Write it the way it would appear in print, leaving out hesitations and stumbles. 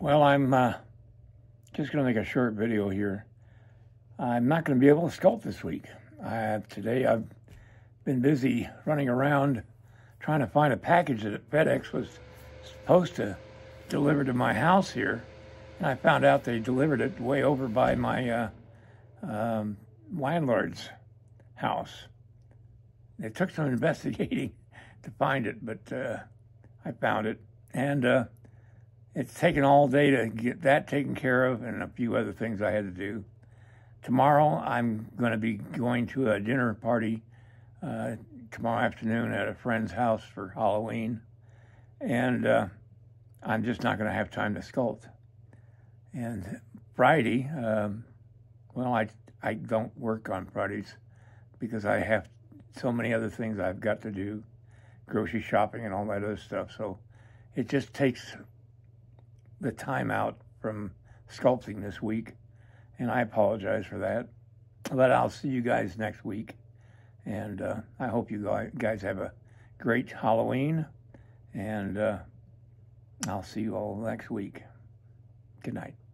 Well, I'm just going to make a short video here. I'm not going to be able to sculpt this week. Today I've been busy running around trying to find a package that FedEx was supposed to deliver to my house here. And I found out they delivered it way over by my landlord's house. It took some investigating to find it, but I found it. And it's taken all day to get that taken care of and a few other things I had to do. Tomorrow, I'm going to be going to a dinner party tomorrow afternoon at a friend's house for Halloween. And I'm just not going to have time to sculpt. And Friday, well, I don't work on Fridays because I have so many other things I've got to do, grocery shopping and all that other stuff. So it just takes the time out from sculpting this week, and I apologize for that, but I'll see you guys next week, and I hope you guys have a great Halloween, and I'll see you all next week. Good night.